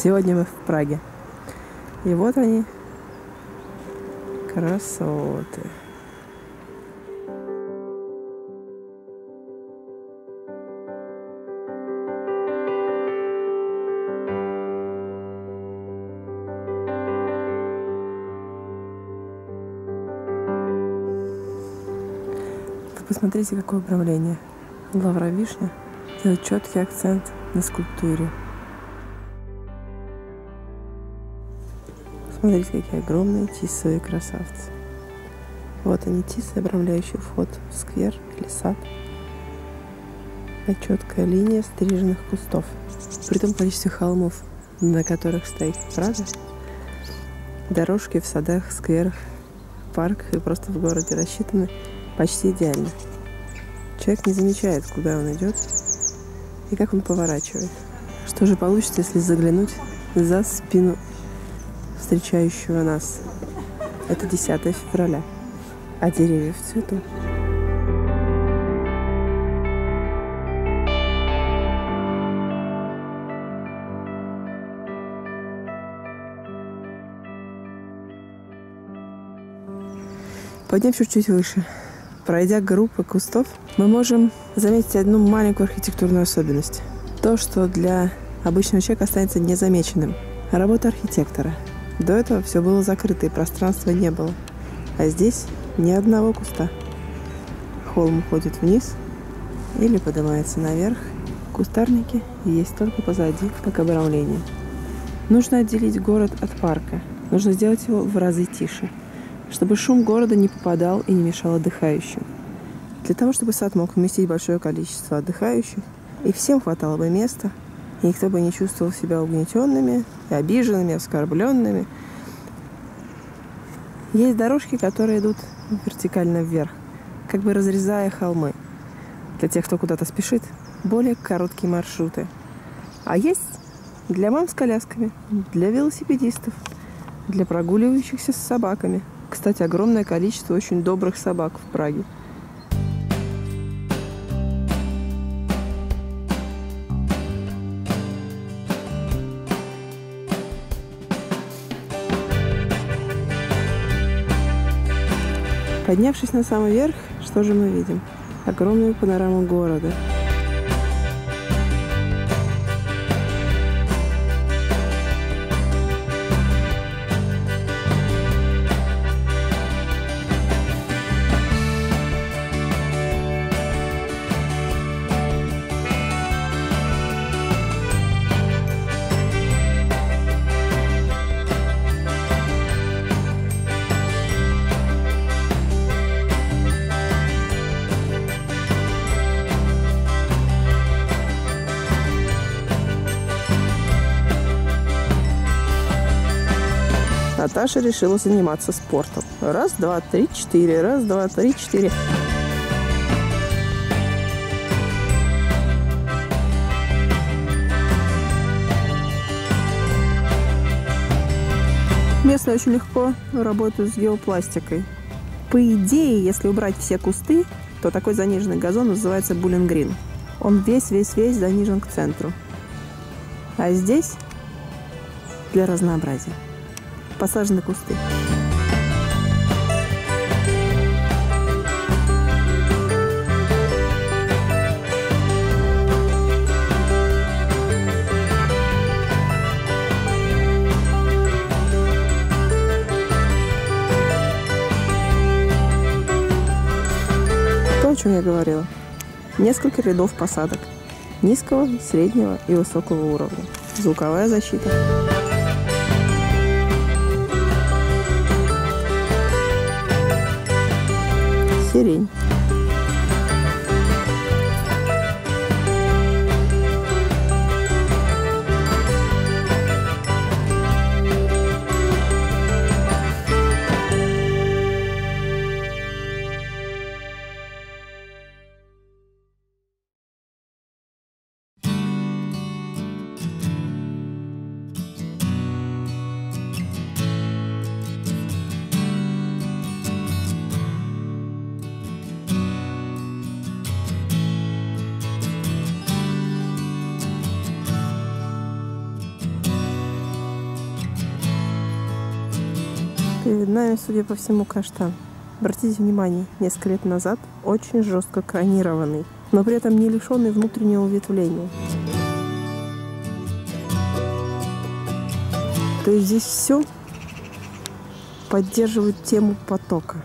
Сегодня мы в Праге. И вот они, красоты. Посмотрите, какое управление. Лавровишня делает четкий акцент на скульптуре. Смотрите, какие огромные тисовые красавцы. Вот они, тисы, обрамляющие вход в сквер или сад. А четкая линия стриженных кустов. При том количестве холмов, на которых стоит Прага, дорожки в садах, скверах, парках и просто в городе рассчитаны почти идеально. Человек не замечает, куда он идет и как он поворачивает. Что же получится, если заглянуть за спину встречающего нас? Это 10 февраля, а деревья в цвету. Поднявшись чуть выше, пройдя группы кустов, мы можем заметить одну маленькую архитектурную особенность. То, что для обычного человека останется незамеченным. Работа архитектора. До этого все было закрыто и пространства не было. А здесь ни одного куста. Холм уходит вниз или поднимается наверх. Кустарники есть только позади, как обрамление. Нужно отделить город от парка. Нужно сделать его в разы тише, чтобы шум города не попадал и не мешал отдыхающим. Для того, чтобы сад мог вместить большое количество отдыхающих, и всем хватало бы места, и никто бы не чувствовал себя угнетенными, обиженными, оскорбленными. Есть дорожки, которые идут вертикально вверх, как бы разрезая холмы. Для тех, кто куда-то спешит, более короткие маршруты. А есть для мам с колясками, для велосипедистов, для прогуливающихся с собаками. Кстати, огромное количество очень добрых собак в Праге. Поднявшись на самый верх, что же мы видим? Огромную панораму города. Наташа решила заниматься спортом. Раз, два, три, четыре. Раз, два, три, четыре. Местные очень легко работают с геопластикой. По идее, если убрать все кусты, то такой заниженный газон называется буллинг-грин. Он весь занижен к центру. А здесь для разнообразия посажены кусты. То, о чем я говорила. Несколько рядов посадок. Низкого, среднего и высокого уровня. Звуковая защита. Сирень. Перед нами, судя по всему, каштан. Обратите внимание, несколько лет назад очень жестко кронированный, но при этом не лишенный внутреннего ветвления. То есть здесь все поддерживает тему потока.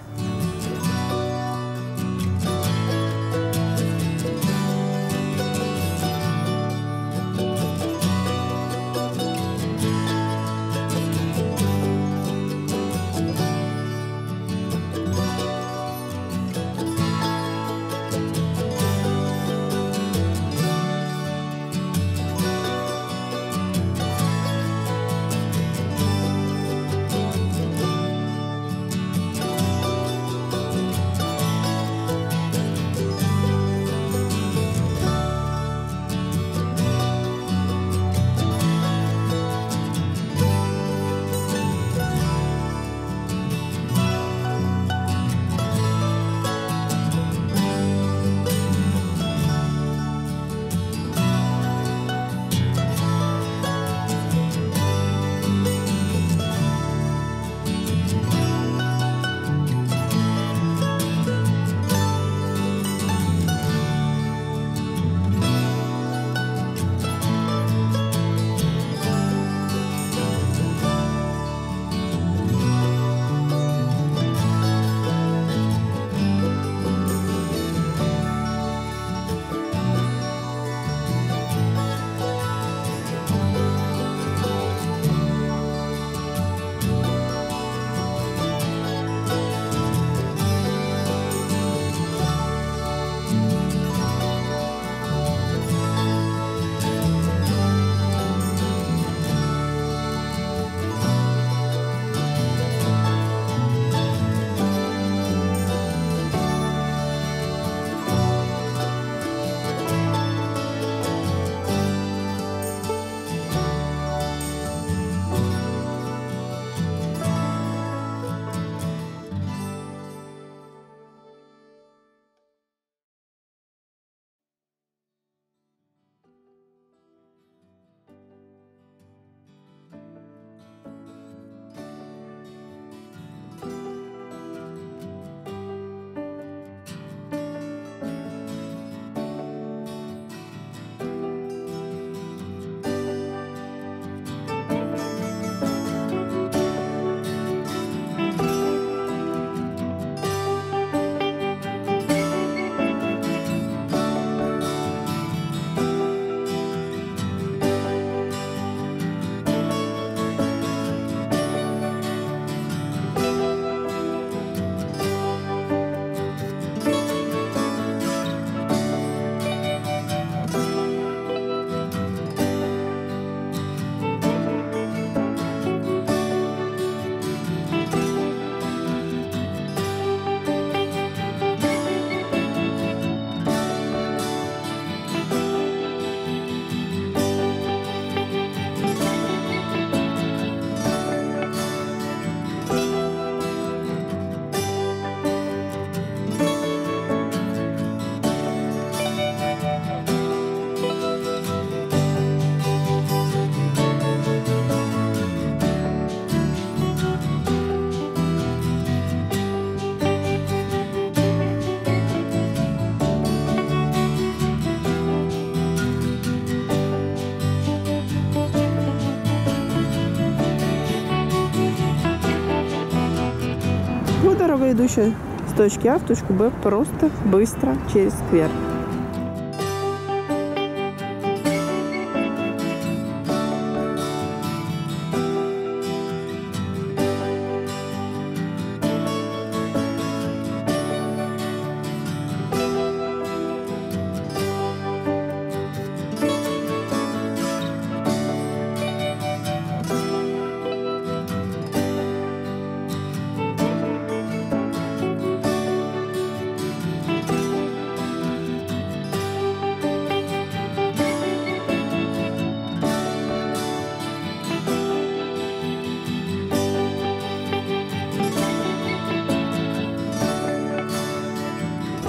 Дорога, идущая с точки А в точку Б, просто быстро через сквер.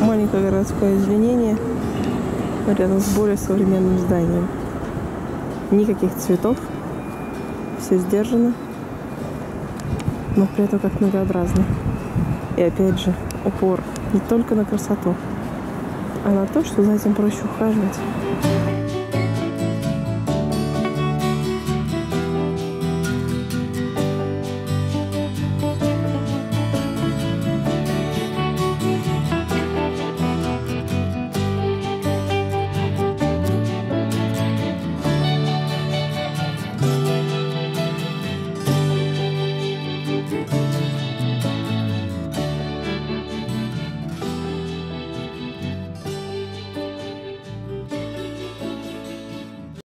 Маленькое городское извинение рядом с более современным зданием. Никаких цветов, все сдержано. но при этом как многообразно. И опять же, упор не только на красоту, а на то, что за этим проще ухаживать.